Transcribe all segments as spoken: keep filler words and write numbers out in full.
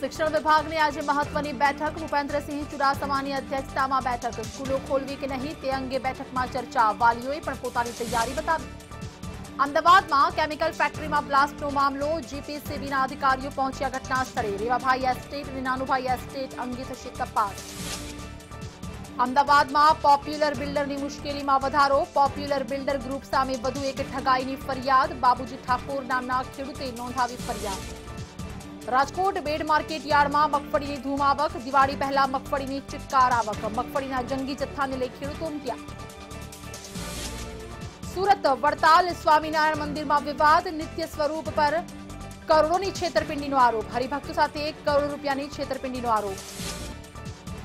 શિક્ષણ વિભાગની આજે મહત્વની બેઠક ભૂપેન્દ્ર સિંહ ચુરાસમાની અધ્યક્ષતામાં બેઠક સ્કૂલો ખોલવી કે નહીં તે અંગે બેઠકમાં ચર્ચા વાલીઓએ પણ પોતાની તૈયારી બતાવી અમદાવાદમાં કેમિકલ ફેક્ટરીમાં બ્લાસ્ટનો મામલો જીપીસીબીના અધિકારીઓ પહોંચ્યા ઘટના સ્થળે રેવાભાઈ એસ્ટેટ અને નાનુભાઈ એસ્ટેટ અંગે થશે તપાસ अमदावाद में पॉप्युलर बिल्डर की मुश्किल में वधारो पॉप्युलर बिल्डर ग्रुप सामे वधु एक ठगाई की फरियाद बाबूजी ठाकोर नामना खेडूते नोंधावी फरियाद। राजकोट बेड मार्केट यार्ड में मगफड़ी की धूम आवक दिवाड़ी पहला मगफड़ी की चिक्कार आवक मगफड़ी जंगी जत्था ने लई खेडूतों उमट्या। सूरत वड़ताल स्वामीनारायण मंदिर में विवाद नित्य स्वरूप पर करोड़ों की छेतरपिंडी आरोप हरिभक्तों साथ एक करोड़ रूपया की छेतरपिंडी आरोप।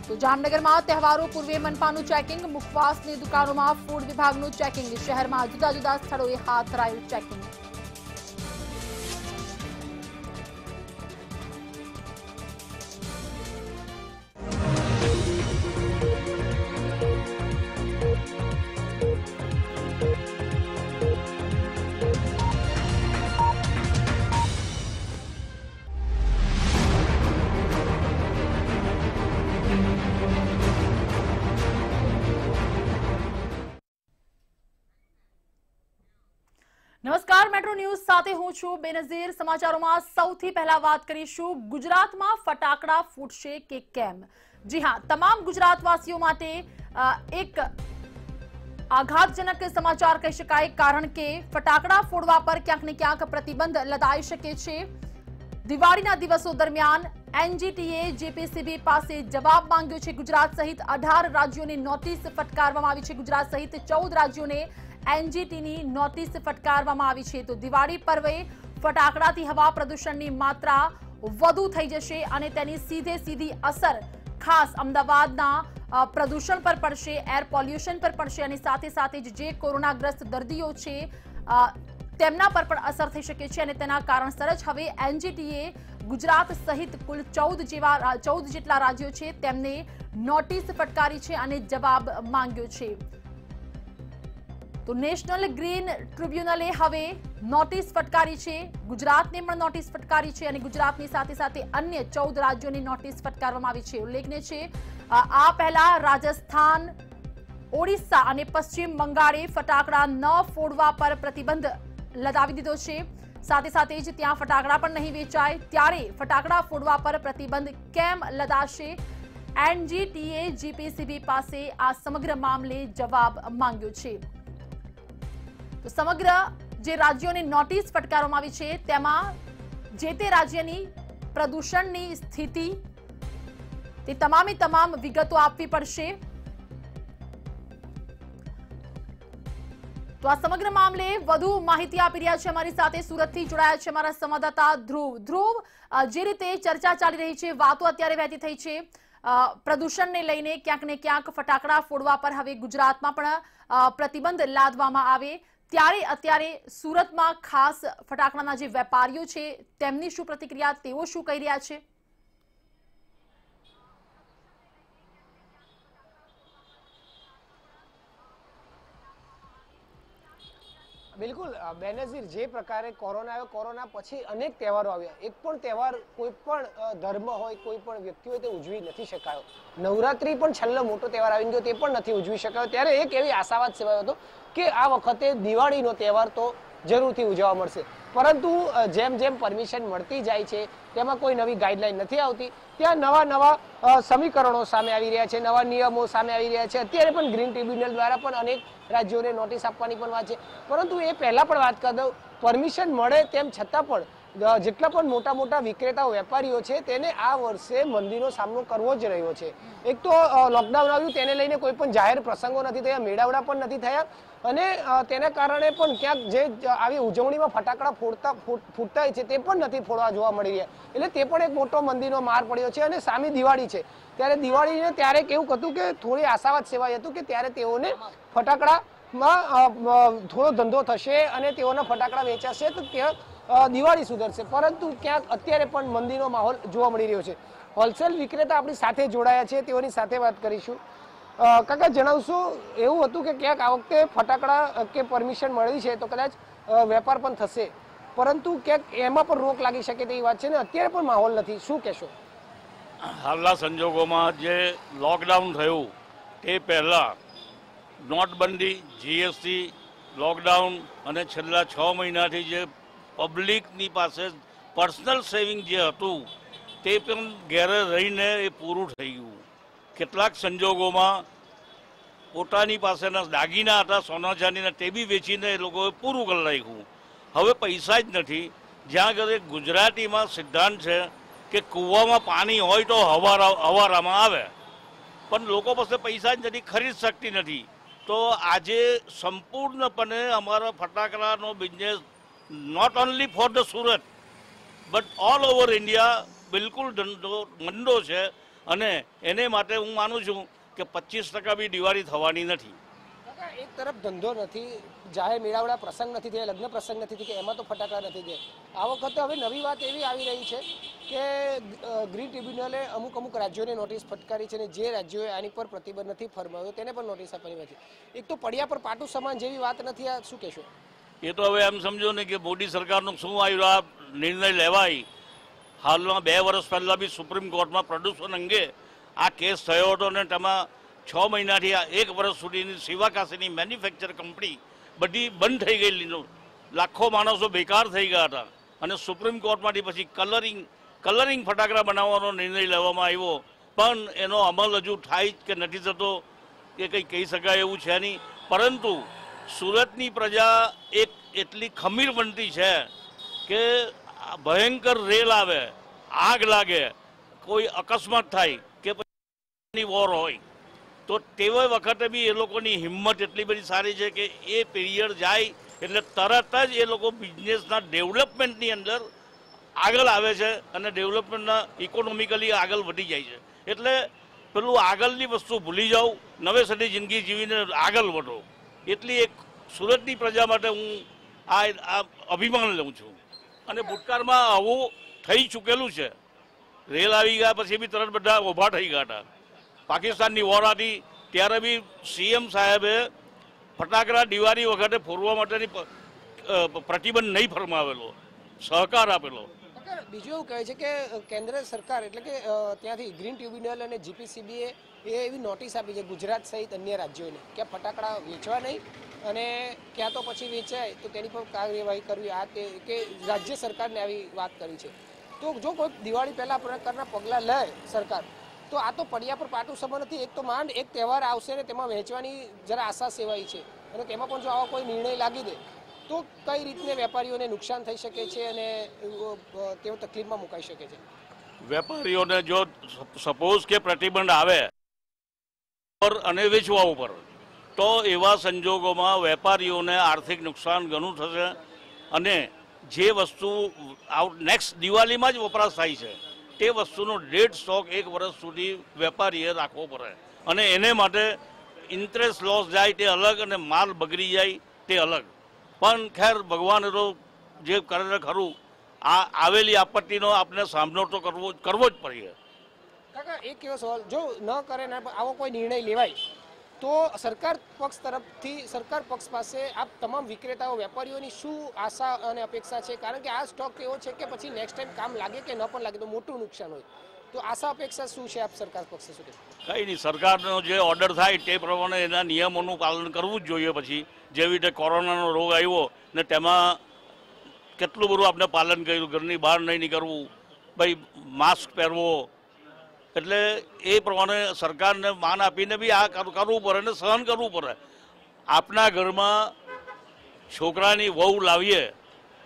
तो जामनगर में त्यौहारों पूर्वे मनपानु चेकिंग मुखवास ने दुकाणों में फूड विभागनु चेकिंग शहर में जुदा जुदा स्थलों हाथ धरायु चेकिंग। नमस्कार मेट्रो न्यूज साथे हूं छूं बेनजीर। समाचारों में सौथी पहला बात करीशुं गुजरात में फटाकड़ा फूटशे के केम। जी हां, तमाम गुजरातवासीओ माटे एक आघातजनक समाचार कही शकाय, कारण के फटाकड़ा फोड़वा पर क्यांक ने क्यांक प्रतिबंध लदाई शके छे। दिवाळीना दिवसों दरमियान एनजीटीए जेपीसीबी पासे जवाब मांग्यो छे। गुजरात सहित अठार राज्योने नोटिस फटकारवामां आवी छे। गुजरात सहित चौदह राज्योने एनजीटीनी नोटिस फटकारवामां आवी छे। तो दिवाळी पर्वे फटाकडाथी हवा प्रदूषणनी मात्रा वधु थई जशे अने तेनी सीधे सीधी असर खास अमदावादना प्रदूषण पर पड़शे, एर पॉल्यूशन पर पड़शे अने साथे साथे जे कोरोनाग्रस्त दर्दीओ छे तेमना पर पण असर थई शके छे अने तेना कारणसर ज हवे एनजीटीए गुजरात सहित कुल चौदह जेवा चौदह जेटला राज्यो छे तेमने नोटिस फटकारी छे अने जवाब मांग्यो छे। तो नेशनल ग्रीन ट्रिब्यूनले हवे नोटिस फटकारी छे, गुजरातने पण नोटिस फटकारी छे अने गुजरातनी साथे साथे अन्य चौदह राज्योने नोटिस फटकारवामां आवी छे। उल्लेखनीय छे आ पहला राजस्थान, ओडिशा अने पश्चिम बंगाळे फटाकड़ा न फोड़वा पर प्रतिबंध लदावी दीधो छे। साथे साथे ज त्यां फटाकड़ा पण नहीं वेचाय, त्यारे फटाकड़ा फोड़वा पर प्रतिबंध केम लदाशे? एनजीटीए जीपीसीबी पासे आ समग्र मामले जवाब मांग्यो छे। तो समग्र जे राज्योने नोटिस फटकारवामां आवी छे तेमां जे ते राज्यनी प्रदूषणनी स्थिति ते तमामे तमाम विगतो आपवी पड़शे। तो आ समग्र मामले वधु माहिती आपी रह्या छे अमारी साथे सूरतथी जोड़ाया छे अमारा संवाददाता ध्रुव। ध्रुव, जे रीते चर्चा चाली रही छे, वातो अत्यारे वहेती थई छे प्रदूषण ने लईने क्यांक ने क्यांक फटाकड़ा फोड़वा पर हवे गुजरातमां पण प्रतिबंध लादवामां आवे, त्यारे अत्यारे सूरतमां खास फटाकड़ाना जे वेपारीओ छे तेमनी शुं प्रतिक्रिया, तेओ शुं कही रह्या छे? बिल्कुल बेनजीर, जे प्रकारे कोरोना आव्यो, कोरोना पछी अनेक तहेवारो आव्या। एक पण तहेवार कोई पण धर्म होय, कोई पण व्यक्ति होय ते उजवी नथी शकायो। नवरात्रि पण छल्लो मोटो तहेवार आवी गयो, ते पण नथी उजवी शकायो। त्यारे एक एवी आशावाद सेवायो हतो के आ वखते दिवाळीनो तहेवार तो जरूरथी उजववा मळशे, परंतु जेम जेम परमिशन मळती जाय छे तेमां कोई नवी गाइडलाइन नथी आवती, त्यां नवा नवा समीकरणों सामे आवी रह्या छे, नवा नियमों सामे आवी रह्या छे। अत्यारे पण ग्रीन ट्रिब्यूनल द्वारा पण अनेक राज्योने नोटिस आपवानी पण वात छे, परंतु ए पहेला पण वात कर दऊं, परमिशन मळे तेम छतां पण जेटला पण मोटा मोटा विक्रेताओ वेपारीओ छे तेने आ वर्षे मंदीनो सामनो करवो ज रह्यो छे। एक तो लॉकडाउन आव्युं तेने लईने कोई पण जाहेर प्रसंगो नथी थया, मेळावड़ा पण नथी थया अने तेना कारणे पण क्यांक जे आवी उजवणीमां फटाकड़ा फोड़ता फूटता छे ते पण नथी फोड़वा जोवा मळी रह्या, एटले ते पण एक मोटो मंदीनो मार पड्यो छे। अने सामी दिवाळी छे, त्यारे दिवाळीने त्यारे केवुं हतुं के थोड़ी आशावाद सेवाय हतुं के त्यारे तेओने फटाकड़ामां थोड़ो धंधो थशे अने तेओना फटाकड़ा वेचाशे तो दिवाळी सुधरशे, परंतु क्यांक अत्यारे पण मंदीनो माहोल जोवा मळी रह्यो छे। होलसेल विक्रेता आपणी साथे जोड़ाया छे, तेओनी साथे वात करीशुं। काका जणावशो एवुं हतुं के क्यांक आ वखते फटाकड़ा के परमिशन मळी छे तो कदाच वेपार पण थशे, परंतु क्यांक एमां पण रोक लागी शके तेवी वात छे ने अत्यारे पण माहोल नथी, शुं कहेशो? हालना संजोगों में जे लॉकडाउन थयुं ते पहला नोटबंदी जीएसटी लॉकडाउन अने छेल्ला छ महीनाथी जे पब्लिकनी पासे पर्सनल सेविंग जे हतुं ते पण घेरे रहीने ए पूरुं थई गयुं। केटलाक संजोगोमां पोतानी पासेना दागीना हता सोना चांदीना ते बी वेचीने ए लोकोए पूरुं करी नाख्युं। हवे पैसा ज नथी। ज्यां करे गुजराती में सिद्धांत है कि कूवा में पानी होय तो हवारा हवारा में आवे पण लोको पासे पैसा ज नथी, खरीद सकती नथी। तो आजे संपूर्णपणे अमारो फटाकडानो business not only for the Surat but all over India बिल्कुल धंधो मंदो है। एने माटे हूँ मानु छू कि पच्चीस टका भी दिवाळी थवानी नथी। एक तरफ धंधो नहीं, जाहिर मेळावड़ा प्रसंग नहीं थे, लग्न प्रसंग नहीं थे कि एमां तो फटाकड़ा नहीं थे। आ वखते हवे नवी बात एवी आवी रही है कि ग्रीन ट्रिब्यूनले अमुक अमुक राज्यों ने नोटिस फटकारी है, जे राज्यों आनी पर प्रतिबंध नहीं फरमाव्यो तेने पर नोटिस आपी नहीं। एक तो पड़िया पर पाटू सामान जेवी बात नहीं। आ शुं कहेशो? ये तो हवे एम समझो ने कि मोदी सरकारनो शुं आ निर्णय लेवाय। हाल में बे वर्ष पहला भी सुप्रीम कोर्ट में प्रदूषण अंगे आ केस थयो हतो ने तमा छ महीना थी एक वर्ष सुधीनी सीवाकाशीनी मैन्युफेक्चर कंपनी बधी बंद थई गई। लाखों माणसो बेकार थई गया था अने सुप्रीम कोर्ट मांथी पछी कलरिंग कलरिंग फटाकड़ा बनाववानो निर्णय लेवामां आव्यो पण एनो अमल हजू थाय के नथी थतो के कंई कही शकाय एवुं छे नहीं। परंतु सूरतनी प्रजा एक एटली खमीर बनती है कि भयंकर रेल आवे, आग लागे, कोई अकस्मात थाय के पछी वोर होय तो तेवे वखते भी ए लोकोनी हिम्मत एटली बधी सारी है कि ए पीरियड जाए एटले तरत ज ए लोको बिजनेसना डेवलपमेंटनी अंदर आगळ आवे छे अने डेवलपमेंटना इकोनॉमिकली आगळ वधी जाय छे। एटले पेलुं आगळनी वस्तु भूली जाओ, नवेसरनी जिंदगी जीवीने आगळ वधो एटली एक सूरतनी प्रजा माटे हूँ आ अभिमान लऊं छूं। अने भूतकाळमां आवुं थई चूकेलुं छे। रेल आवी गया पछी बी तरत बधा ऊभा थई गया हता। पाकिस्तान की वॉर थी त्यारे भी सीएम साहेबे फटाकड़ा दिवाली वखते फोरवा माटेनी प्रतिबंध नहीं फरमावेलो, सहकार आपेलो। बीजू कहे छे के केंद्र सरकार एटले के त्यांथी ग्रीन ट्रिब्यूनल अने जीपीसीबीए ए एवी नोटिस आपी छे गुजरात सहित अन्य राज्योने के फटाकड़ा वेचवा नहीं अने क्या तो पछी वेचाय तो तेनी पर कार्यवाही करवी। आ के राज्य सरकार ने आवी बात करी छे तो जो कोई दिवाली पहला प्रकारना पगला ले सरकार तो आ तो पड़िया पर पाटू समय नहीं। एक तो मांड एक त्यौहार आवशे ने तेमां वेचवानी जरा आशा सेवाई छे अने तेमां पण जो आवा कोई निर्णय लागी दे तो कई रीतने वेपारीओने नुकसान थई शके छे अने तेओ तकलीफमां मुकाई शके छे। वेपारीओने जो सपोज के प्रतिबंध आवे पर अने वेचवा उपर तो एवा संजोगोमां वेपारीओने आर्थिक नुकसान घणुं थशे अने जे वस्तु नेक्स्ट दिवाळीमां ज वपराश थाय छे ते वस्तुनो डेड स्टॉक एक वर्ष सुधी वेपारीए राखवो पड़े अने एने माटे इंटरेस्ट लॉस जाए ते अलग अने माल बगड़ी जाए ते अलग। पण खैर भगवाने तो जे करे खरू। आ आवेली आपत्तिनो आपने सामनो तो करवो करवो ज पड़े। काका एक केवो सवाल जो न करे ना आवो कोई निर्णय लेवाय तो सरकार पक्ष तरफथी सरकार पक्ष पासे आप तमाम विक्रेताओ वेपारीओनी शुं आशा अने अपेक्षा छे? कारण के आ स्टॉक एवो छे के पछी नेक्स्ट टाइम काम लागे के न पण लागे तो मोटुं नुकसान होय तो आशा अपेक्षा शुं छे आप सरकार पक्षे शुं कहेशो? कई नहीं, सरकारनो जे ऑर्डर थाय ते प्रमाणे एना नियमोनुं पालन करवुं ज जोईए। पछी जेवी रीते कोरोनानो रोग आव्यो ने तेमां केटलुं बधुं आपणे पालन कर्युं, घरनी बहार नहीं निकळવું, भाई मास्क पहेरवो एटले ए प्रमाणे सरकारने मान आपीने भी आ करवू पड़े ने सहन करवू पड़े। आपना घर में छोकरानी वहू लावीए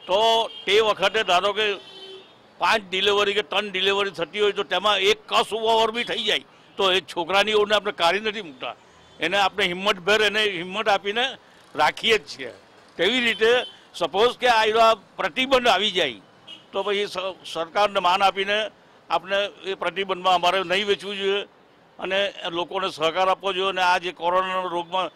तो ते वखते धारो के पांच डिलिवरी के तीन डिलिवरी थती होय तो तेमां एक कस ओवर भी थई जाय तो ए छोकरानी ओने आपणे काढी नथी मूकता, एने आपणे हिम्मतभेर एने हिम्मत आपीने राखीए ज छे। तेवी रीते सपोज के आ प्रतिबंध आवी जाय तो पछी सरकारने मान आपीने आपने ये प्रतिबंध में अमारे नहीं वेचवू जोईए अने लोकोने सहकार आपवो जोईए। अने आ जे कोरोना रोग में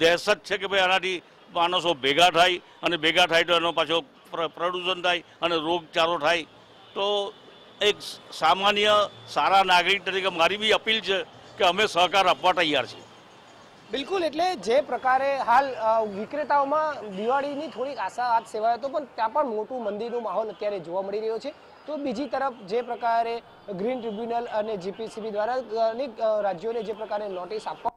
दहशत है कि भाई आनाथी माणसो भेगा थाय अने भेगा थाय तो एनो पाछो प्रदूषण थाय अने रोगचारो थाय। तो एक सामान्य सारा नागरिक तरीके मारी भी अपील है कि अमे सहकार आपवा तैयार छीए। बिल्कुल एटले जे प्रकारे हाल विक्रेताओं में दिवाड़ी नी थोड़ी आशा आज सेवाय तो पण त्यां पण मोटू मंदीनो माहोल अत्यारे जोवा मळी रह्यो छे। तो बीजी तरफ जे प्रकारे ग्रीन ट्रिब्यूनल अने जीपीसीबी द्वारा अनेक राज्योने जे प्रकारे नोटिस आपवा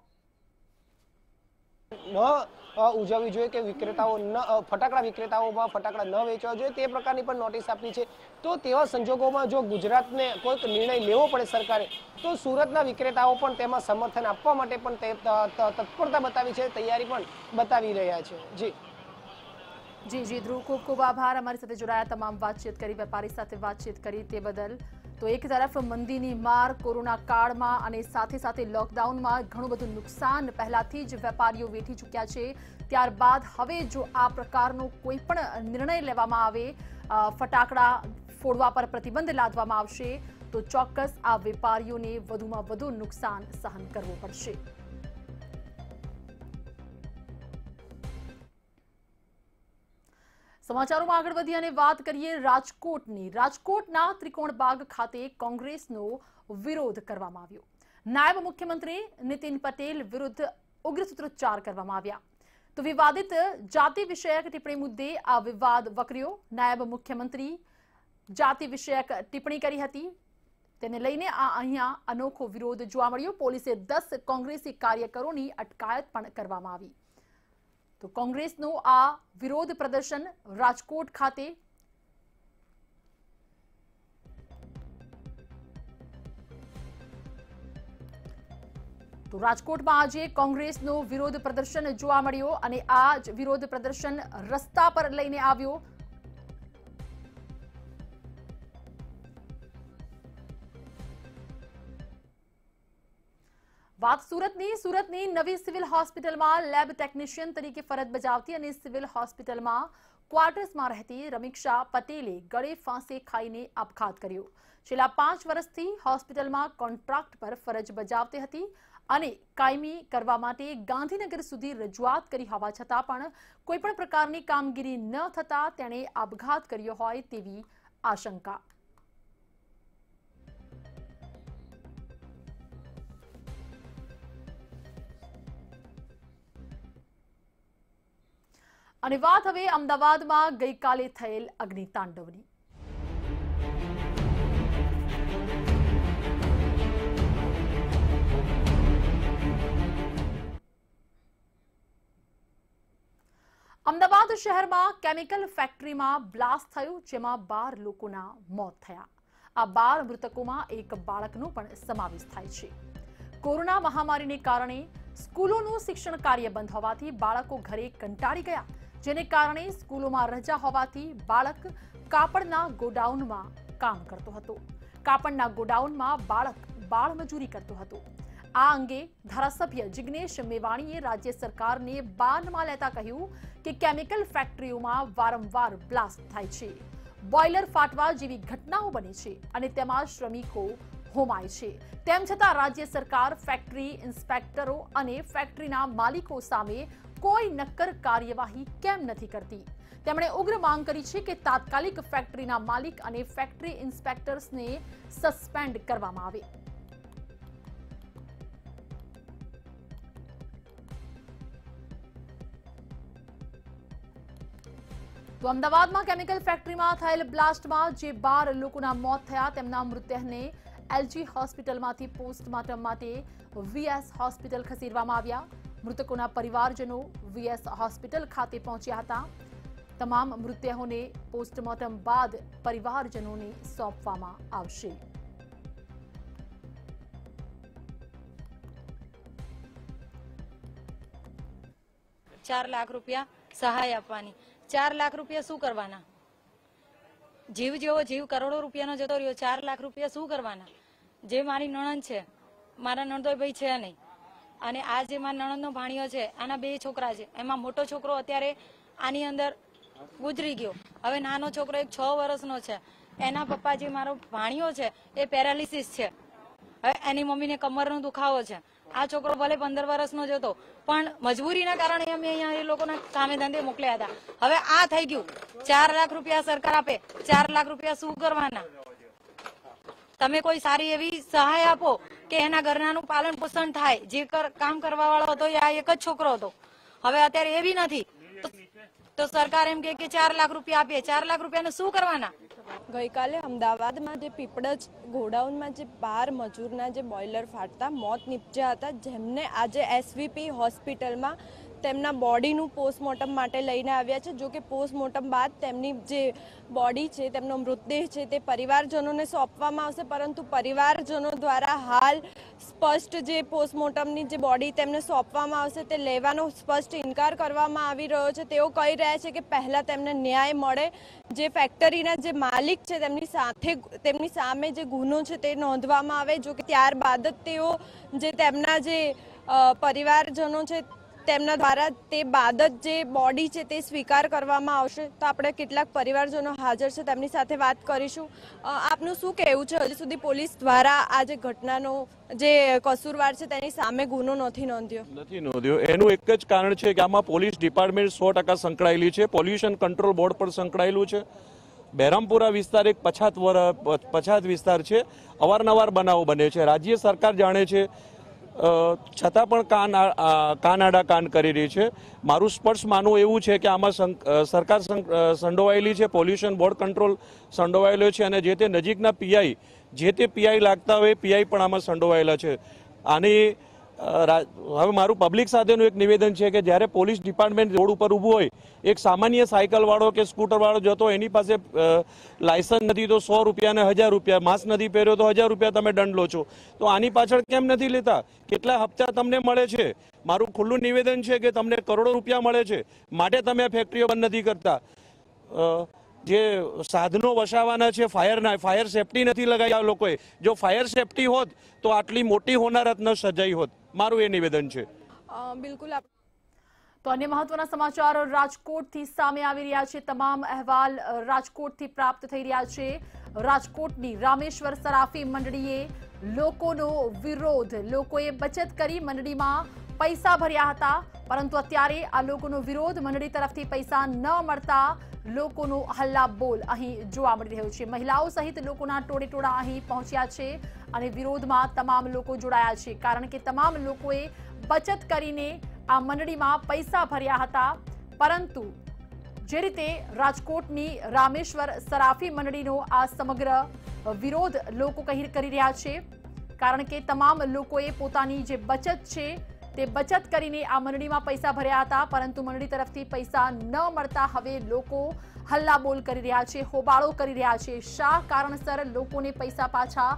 न उजावी जोईए के विक्रेताओं न फटाकड़ा विक्रेताओं में फटाकड़ा न वेचवा जोईए ते प्रकारनी पण नोटिस आपी छे। तो तेवा संजोगोमां जो गुजरातने कोईक निर्णय लेवो पड़े सरकारे तो सूरतना विक्रेताओं पण तेमां समर्थन आपवा माटे पण तत्परता बतावी छे, तैयारी पण बतावी रह्या छे। जी जी जी ध्रुव, खूब खूब आभार अमारी साथे जोड़ाया, तमाम बातचीत करी, वेपारी साथे बातचीत करी ते बदल। तो एक तरफ मंदीनी मार, कोरोना काल में अने साथे साथे लॉकडाउन में घणुं बधुं नुकसान पहलाथी ज वेपारीओ वेठी चूक्या छे, त्यारबाद हवे जो आ प्रकारनो कोई पण निर्णय लेवामां आवे, फटाकड़ा फोड़वा पर प्रतिबंध लादवामां आवशे तो चोक्कस आ वेपारीओने वधुमां वधु नुकसान सहन करवुं पड़शे। समाचारों में आगळ वधीने बात करिए राजकोटनी। राजकोटना त्रिकोणबाग खाते कांग्रेसनो विरोध करवामां आव्यो। नायब मुख्यमंत्री नीतिन पटेल विरुद्ध उग्र सूत्रोच्चार करवामां आव्या। तो विवादित जाति विषयक टिप्पणी मुद्दे आ विवाद वकर्यो। नायब मुख्यमंत्री जाति विषयक टिप्पणी करी हती, तेने लईने आ अहींया अनोखो विरोध जोवा मळ्यो। पोलीसे दस कांग्रेसी कार्यकरोनी अटकायत पण करवामां आवी। तो कांग्रेसनो आ विरोध प्रदर्शन राजकोट खाते तो राजकोट में आज कांग्रेसनो विरोध प्रदर्शन जोवा मळ्यो अने आज विरोध प्रदर्शन रस्ता पर लईने आव्यो। बात सूरतनी। सूरतनी नवी सिविल हॉस्पिटल में लैब टेक्निशियन तरीके फरज बजावती अने सिविल हॉस्पिटल में क्वार्टर्स में रहती रमीक्षा पटेले गळे फांसे खाईने अपघात कर्यो। छेल्ला पांच वर्षथी हॉस्पिटल में कॉन्ट्राक्ट पर फरज बजावती हती अने कायमी करवा माटे गांधीनगर सुधी रजूआत करी होवा छतां पण कोईपण प्रकारनी कामगीरी न थता तेणे अपघात कर्यो होय तेवी आशंका। અને વાત હવે અમદાવાદમાં ગઈકાલે થયેલ અગ્નિતાંડવની। અમદાવાદ શહેરમાં કેમિકલ ફેક્ટરીમાં બ્લાસ્ટ થયો જેમાં બાર લોકોના મોત થયા। આ બાર મૃતકોમાં એક બાળકનો પણ સમાવેશ થાય છે। કોરોના મહામારીને કારણે સ્કૂલોનું શિક્ષણ કાર્ય બંધ હોવાથી બાળકો ઘરે કંટાળી ગયા। જેને કારણે સ્કૂલોમાં રજા હોવાથી બાળક કાપડના ગોડાઉનમાં કામ કરતો હતો। કાપડના ગોડાઉનમાં બાળક બાળમજૂરી કરતો હતો। આ અંગે ધારાસભ્ય જિગ્નેશ મેવાણીએ રાજ્ય સરકારને બાનમાં લેતા કહ્યું કે કેમિકલ ફેક્ટરીઓમાં વારંવાર બ્લાસ્ટ થાય છે, બોઇલર ફાટવા જેવી ઘટનાઓ બને છે અને તેમાં શ્રમિકો હોમાય છે, તેમ છતાં રાજ્ય સરકાર ફેક્ટરી ઇન્સ્પેક્ટરો અને ફેક્ટરીના માલિકો સામે कोई नक्कर कार्यवाही केम नहीं करती। તેમણે ઉગ્ર માંગ કરી છે કે તાત્કાલિક ફેક્ટરીના માલિક અને ફેક્ટરી ઇન્સ્પેક્ટર્સને સસ્પેન્ડ કરવામાં આવે। તો અમદાવાદમાં કેમિકલ ફેક્ટરીમાં થયેલ બ્લાસ્ટમાં જે બાર લોકોના મોત થયા તેમના મૃતદેહને એલજી હોસ્પિટલમાંથી પોસ્ટમોર્ટમ માટે વીએસ હોસ્પિટલ ખસેડવામાં આવ્યા। मृतकों परिवारजनों वीएस हॉस्पिटल खाते पहुंचा था। तमाम मृतदेहों ने पोस्टमोर्टम बाद परिवारजनों ने सौंपवामां आवशे। चार लाख रूपया सहाय आपवानी। चार लाख रूपया शू करवाना? जीव जेवो जीव करोड़ों रूपया नो जतो रह्यो। चार लाख रूपया शू करवाना? जे मारी नणंद छे, मारा नणदोय भाई छे नहीं, અને આ જે મારા નણંદનો ભાણિયો છે આના બે છોકરા છે, એમાં મોટો છોકરો અત્યારે આની અંદર ગુજરી ગયો, હવે નાનો છોકરો એક છ વર્ષનો છે, એના પપ્પા જે મારો ભાણિયો છે એ પેરાલિસિસ છે, હવે એની મમ્મીને કમરનો દુખાવો છે। આ છોકરો ભલે પંદર વર્ષનો જ હતો પણ મજબૂરીના કારણે અમે અહીંયા એ લોકોના કામે ધંધે મોકલ્યા હતા। હવે આ થઈ ગયું। ચાર લાખ રૂપિયા સરકાર આપે, ચાર લાખ રૂપિયા શું કરવાના? તમે કોઈ સારી એવી સહાય આપો के एना घरनानु पालन पोषण थाय जे काम करवा वाळो हतो या एक ज छोकरो हतो हवे अत्यारे ए भी नथी तो सरकार एम के चार लाख रूपिया आपे चार लाख रूपिया ने शुं करवाना। गई काले अमदावाद में पीपड़ज गोडाउन में बार मजूरना बॉइलर फाटता मौत निपज्या हता जेमने आज एसवीपी हॉस्पिटल में तेमना बॉडीनू पोस्टमोर्टम माटे लईने आव्या छे। जो कि पोस्टमोर्टम बाद तेमनी जे बॉडी छे तेमनो मृतदेह छे ते परिवारजनोने सौंपवामां आवशे, परंतु परिवारजनों द्वारा हाल स्पष्ट जे पोस्टमोर्टमनी जे बॉडी तेमने सौंपवामां आवशे ते लेवानो स्पष्ट इनकार करवामां आवी रह्यो छे। तेओ कही रह्या छे के पहेला तेमने न्याय मळे, जे फेक्टरीना जे मालिक छे तेमनी साथे तेमनी सामे जे गुनो छे ते नोंधवामां आवे। जो कि त्यारबाद तेओ जे तेमना जे परिवारजनों छे तेमना द्वारा ते बाद जे बॉडी छे ते स्वीकार करवामां आवशे। तो आपणे केटलाक परिवारजनो हाजर छे तेमनी साथे वात करीशुं। आपनुं शुं कहेवुं छे, हजी सुधी पोलीस द्वारा आ जे घटनानो जे कसूरवार छे तेनी सामे गुनो नथी नोंध्यो नथी नोंध्यो एनुं एक ज कारण छे के आमां पोलीस डिपार्टमेंट सौ टका संकळायेली छे, पोल्युशन कंट्रोल बोर्ड पर संकळायेलुं छे। बहरामपुरा विस्तार एक पछात पछात विस्तार छे, अवारनवार बनावो बने छे। राज्य सरकार जाणे छे छता पण कान कान आड़ा कान करी रही है। मारू स्पर्श मानव एवं है कि आमा सरकार संडोवायेली है, पोल्यूशन बोर्ड कंट्रोल संडोवायेलो है अने जे ते नजीकना पीआई जे ते पीआई लागता होय पीआई पण आमा संडोवायेला है। आने हवे मारू पब्लिक साथेनु एक निवेदन है कि ज्यारे पोलीस डिपार्टमेंट रोड पर ऊभो होय, एक सामान्य साइकल वाळो के स्कूटर वाळो जतो एनी पासे लायसन्स नथी तो सौ रुपया ने हजार रुपया, मास्क नथी पहेर्यो तो हजार रुपया तमे दंड लो छो। तो आनी पाछळ केम नथी लेता? केटला हप्ता तमने मळे छे? मारू खुल्लू निवेदन है कि तमने करोड़ों रुपया मळे छे माटे तमे फेक्टरीओ बंध नथी करता। जे साधनों वसावाना छे फायर फायर सेफ्टी नथी लगाई आ लोकोए। जो फायर सेफ्टी होत तो आटली मोटी होनारत न सजाई होत। मारू ए निवेदन छे। बिल्कुल। तो अन्य महत्वना समाचार राजकोटथी सामे आवी रह्या छे। तमाम अहेवाल राजकोटथी प्राप्त थई रह्या छे। राजकोटनी रामेश्वर सराफी मंडळीए लोकोनो विरोध, लोकोए बचत करी मंडळीमां पैसा भर्या हता, परंतु अत्यारे आ लोकोनो विरोध, मंडळी तरफथी पैसा न मळता लोकोनो हल्लाबोल अहीं जोवा मळी रह्यो छे। महिलाओं सहित लोकोना टोळेटोळा अहीं पहोंच्या छे अने विरोधमां तमाम लोको जोडाया छे, कारण के तमाम लोकोए बचत करीने आ मंडळीमां पैसा भर्या हता, परंतु जे रीते राजकोटनी रामेश्वर सराफी मंडळीनो आ समग्र विरोध लोको कही करी रह्या छे, कारण के तमाम लोकोए पोतानी जे बचत छे ते बचत करीने आ मंडळीमां पैसा भर्या हता, परंतु मंडळी तरफथी पैसा न मळता हवे लोको हल्लाबोल करी रह्या छे, होबाळो करी रह्या छे। शा कारणसर लोकोने पैसा पाछा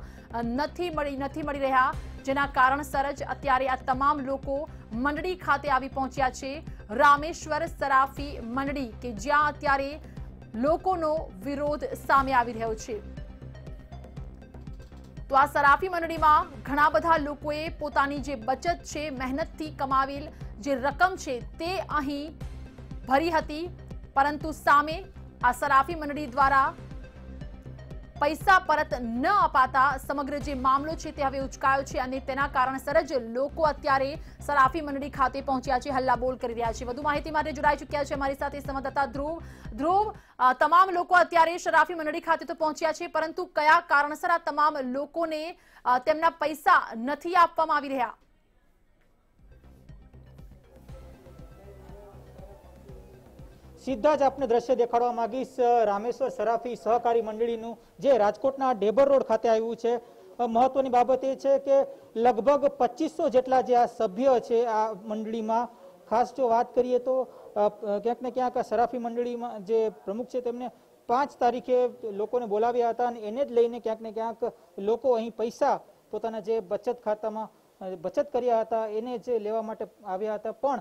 नथी मळी नथी मळी रह्या, जेना कारणसर ज अत्यारे आ तमाम लोको मंडळी खाते आवी पहोंच्या छे। रामेश्वर सराफी मंडळी के ज्यां अत्यारे लोकोनो विरोध सामे आवी रह्यो छे। तो आ सराफी मंडळी में घणा बधा लोकोए पोतानी जे बचत छे, मेहनत थी कमावेल जे रकम छे ते अहीं भरी हती, परंतु सामे आ सराफी मंडळी द्वारा पैसा परत न अपाता समग्र जे मामलो छे ते हवे उचकायो छे अने तेना कारणसर ज लोको अत्यारे सराफी मंडळी खाते पहोंच्या छे, हल्लाबोल करी रह्या छे। वधु माहिती माटे जोडाई चुक्या छे मारी साथे संवाददाता ध्रुव। ध्रुव, तमाम लोको अत्यारे सराफी मंडळी खाते तो पहोंच्या छे, परंतु कया कारणसर आ तमाम लोकोने तेमना पैसा नथी आपवामां आवी रह्या? सीधा ज आपने दृश्य देखाड़वा मांगीश। रामेश्वर सराफी सहकारी मंडळीनुं जे राजकोटना ढेबर रोड खाते आव्युं छे। महत्वनी बाबत ए छे के लगभग पच्चीसो जेटला जे आ सभ्य छे आ मंडळीमां। खास जो बात करिए तो क्यांक ने क्यांक सराफी मंडळीमां जे प्रमुख छे तेमणे पांच तारीखे लोकोने बोलाव्या हता अने एने ज लईने क्यांक ने क्यांक लोको अहीं पैसा पोताना जे बचत खातामां बचत कर्या हता एने ज लेवा माटे आव्या हता, पण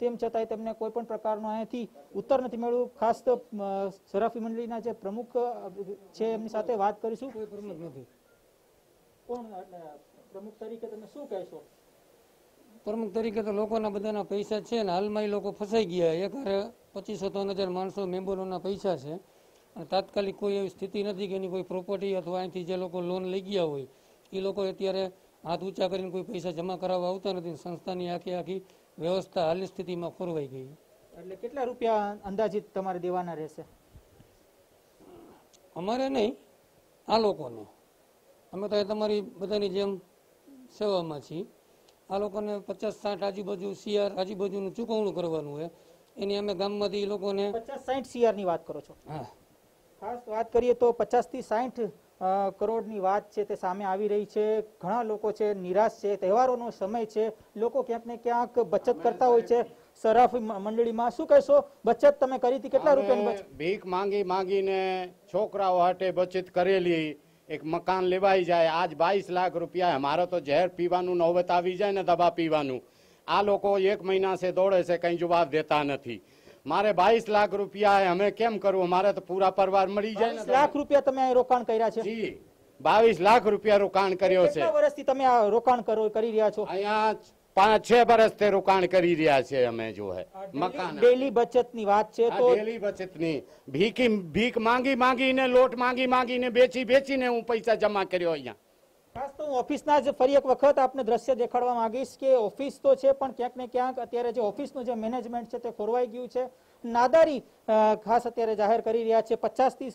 तेम छतांय तेमने कोई पण प्रकारनो अहींथी उत्तर नथी मळ्यो। खास तो सराफी मंडळीना जे प्रमुख छे एमनी साथे वात करीशुं। कोई प्रमुख नथी, कोण प्रमुख तरीके तमे शुं कहेशो? प्रमुख तरीके तो लोकोना बधाना पैसा छे ने हालमां ए लोको फसाई गया। एक हारे पच्चीसो त्रण हज़ार माणसो मेम्बरोना पैसा छे अने तात्कालिक कोई एवी स्थिति नथी के एनी कोई प्रोपर्टी अथवा अहींथी जे लोको लोन लई गया होय ए लोको अत्यारे हाथ ऊंचा करीने कोई पैसा जमा कराववा आवता नथी। संस्थानी आखी आखी व्यवस्था हालनी स्थिति में खोरवाई गई। एटले केटला रुपया अंदाजित तमारे देवाना रहेशे? अमारे नहीं, आ लोकोने। अमे तो तमारी बधानी जेम सेवा छी। आ लोग ने पचास साठ आजूबाजू सीआर आजूबाजू चूकवणु करवानुं है। एनी अमे गाममांथी लोगों ने पचास साठ सीआर नी बात करो छो। हाँ खास बात करिए तो पचास थी साठ करोड़ नी बात छे ते सामे आवी रही छे। घणा लोको छे निराश छे। तहेवारोनो समय छे। लोको क्यांक ने क्यांक बचत करता होय छे। सराफी मंडळी मां शुं कहेशो? बचत तमे करी हती केटला रूपियानी बचत? भीख मांगी मांगीने छोकराओ हाटे बचत करेली। एक मकान लेवाई जाए आज बाईस लाख रूपिया। हमारा तो जहर पीवानुं नौबत आवी जाए ने दवा पीवानुं। आ लोको एक महीना से दौड़े से कहीं जवाब देता नहीं। मारे बाईस लाख रूपया है, हमें केम करूं? हमारे तो पूरा परिवार मरी जाए। बाईस लाख रूपया तमे रोकाण कर्या छे? जी बाईस लाख रूपया रोकाण कर्यो छे। કેટલા વર્ષથી તમે આ રોકાણ કરો કરી રહ્યા છો? અહીંયા पांच छह वर्ष से रोकाण करी रहा है। हमें जो है मकान डेली बचत नी बात छे तो डेली बचत नी भीखी भीख मांगी मांगी ने लोट मांगी मांगी ने बेची बेची ने हूँ पैसा जमा कर्यो। अहींया खास तो ऑफिस ना ज फरी एक वखत आपने दृश्य देखाड़वा मांगीश के ऑफिस तो छे पण क्यांक ने क्यांक अत्यारे जे ऑफिस नो जे मैनेजमेंट छे ते खोरवाई गयुं छे। नादारी खास अत्यारे जाहिर करी रह्या छे। पचास थी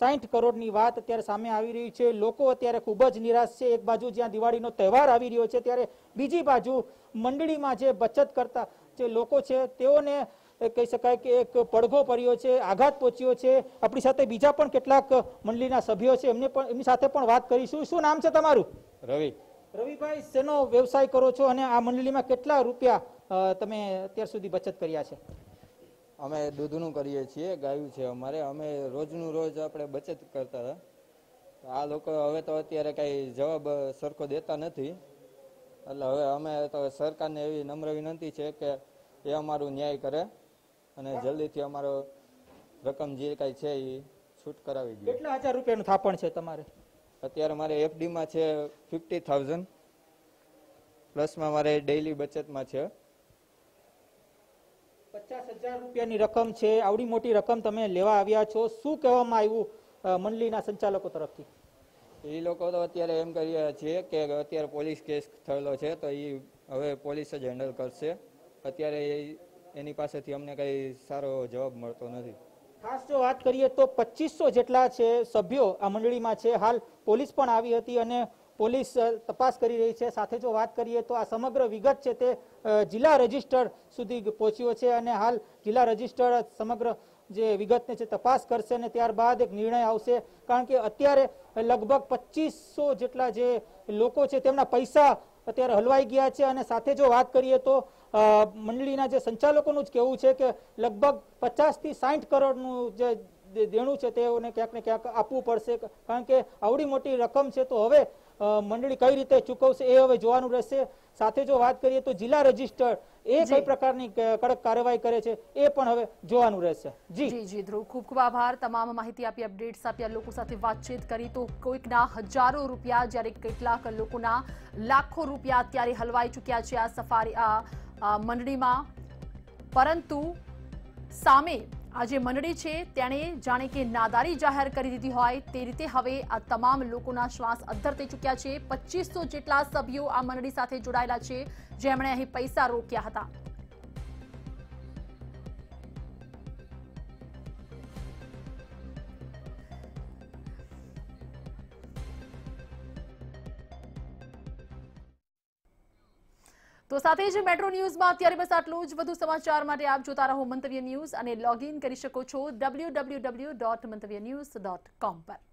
साठ करोड़ नी वात अत्यारे सामे आवी रही छे। लोको अत्यारे खूब ज निराश छे। एक बाजू ज्यां दिवाळीनो तहेवार आवी रह्यो छे त्यारे बीजी बाजू मंडळीमां जे बचत करता जे लोको छे तेओने कही शकाय के एक पड़घो पड्यो छे, आघात पहोंच्यो छे। अपनी साथे बीजा पण केटलाक मंडलीना सभ्यो छे, एमने पण एमनी साथे पण वात करीशुं। शुं नाम छे तमारुं? रवि। रविभाई शेनो व्यवसाय करो छो अने आ मंडलीमां केटला रूपिया तमे अत्यार सुधी बचत कर्या छे? अमे दूधनुं करीए छीए, गायुं छे अमारे। अमे रोजनुं रोज आपणे बचत करता हता। आ लोको हवे तो अत्यारे कांई जवाब सरखो देता नथी એટલે હવે અમે તો સરકારને એવી નમ્ર વિનંતી છે કે એ અમારું ન્યાય કરે અને જલ્દીથી અમારો રકમ જે કાંઈ છે એ છૂટ કરાવી દે। કેટલા હજાર રૂપિયાનું થાપણ છે તમારે? અત્યારે મારે એફડીમાં છે ફિફ્ટી થાઉઝન્ડ પ્લસમાં મારે ડેઈલી બચતમાં છે પચાસ હજાર રૂપિયાની રકમ છે। આવડી મોટી રકમ તમે લેવા આવ્યા છો, શું કહેવામાં આવ્યું મંડળીના સંચાલકો તરફથી? ये लोग तो अत्यारे एम करी रह्या छे के अत्यारे पोलीस केस थयेलो छे तो ये हवे पोलीस ज हेन्डल करशे। अत्यारे एनी पासेथी अमने कई सारो जवाब मळतो नथी। खास जो बात करिए तो पच्चीसो जेटला छे सभ्यो आ मंडळीमां छे। हाल पोलीस पण आवी हती अने पोलीस तपास करी रही छे। साथे जो बात करिए तो आ समग्र विगत छे ते जिला रजिस्टर सुधी पहोंच्यो छे अने हाल जिला रजिस्टर समग्र જે વિગતને જે તપાસ કરશે ને ત્યારબાદ એક નિર્ણય આવશે। કારણ કે અત્યારે લગભગ પચીસો જેટલા જે લોકો છે તેમના પૈસા અત્યારે હલવાઈ ગયા છે। અને સાથે જો વાત કરીએ તો મંડળીના જે સંચાલકોનું જ કહેવું છે કે લગભગ પચાસ થી સાઠ કરોડનું જે દેણું છે તેઓને ક્યાંક ને ક્યાંક આપવું પડશે। કારણ કે આવડી મોટી રકમ છે તો હવે મંડળી કઈ રીતે ચૂકવશે એ હવે જોવાનું રહેશે। સાથે જો વાત કરીએ તો જિલ્લા રજિસ્ટર એ કઈ પ્રકારની કડક કાર્યવાહી કરે છે એ પણ હવે જોવાનું રહેશે। જી જી જી ધ્રુવ, ખૂબ ખૂબ આભાર તમામ માહિતી આપી, અપડેટ્સ આપ્યા, લોકો સાથે વાતચીત કરી। તો કોઈકના હજારો રૂપિયા જ્યારે કેટલાક લોકોના લાખો રૂપિયા અત્યારે હલવાઈ ચૂક્યા છે આ સફારી આ મંડળીમાં। પરંતુ સામે आज मंडली है तेणे जाने के नादारी जाहिर कर दी होय रीते हवे आ तमाम लोकोना श्वास अद्धर थई चूक्या है। पच्चीस सौ जेटला सभ्यो आ मंडली साथे जोड़ायेला है जेमणे अहीं पैसा रोक्या हता। तो साथ ज मेट्रो न्यूज में अत्यारे बस आटलू ज। वधु समाचार माटे आप जोता रहो मंतव्य न्यूज अने लॉग इन करी शको छो W W W dot Mantavya news dot com पर।